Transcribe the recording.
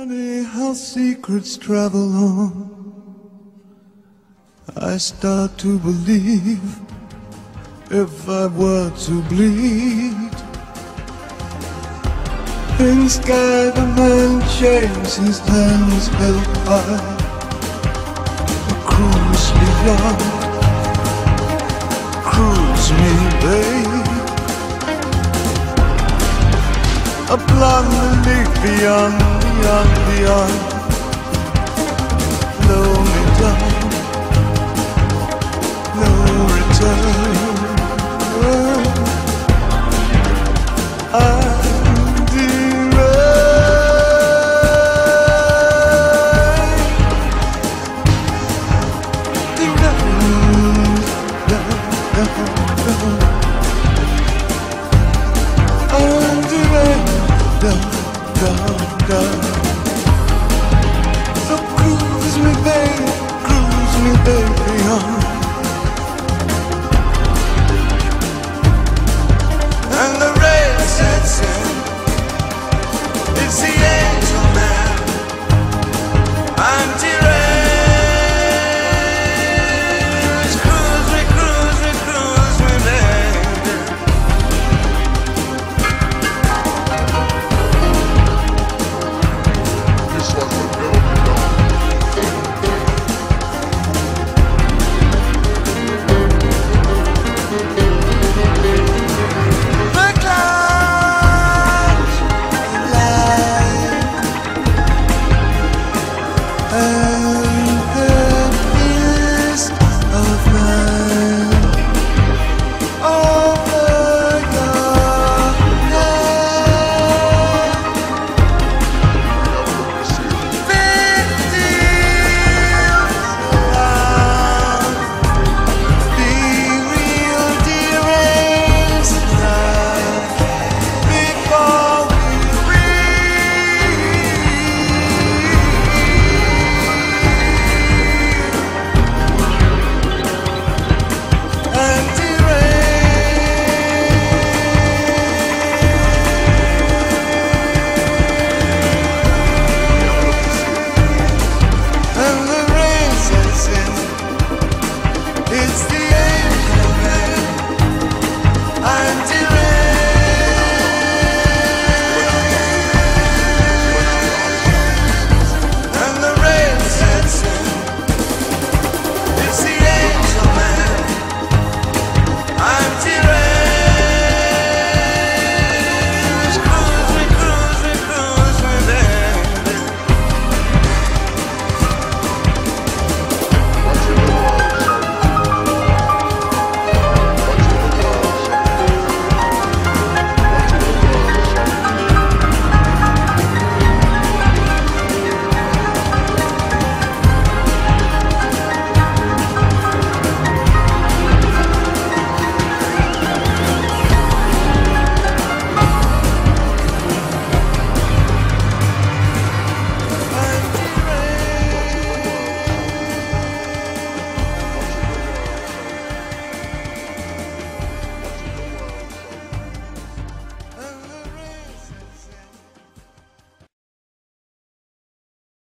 Funny how secrets travel on. I start to believe if I were to bleed, things guide a man James, his hand is held by a cruise me young, cruise me babe, a blonde league beyond. Beyond, blow me down, no return.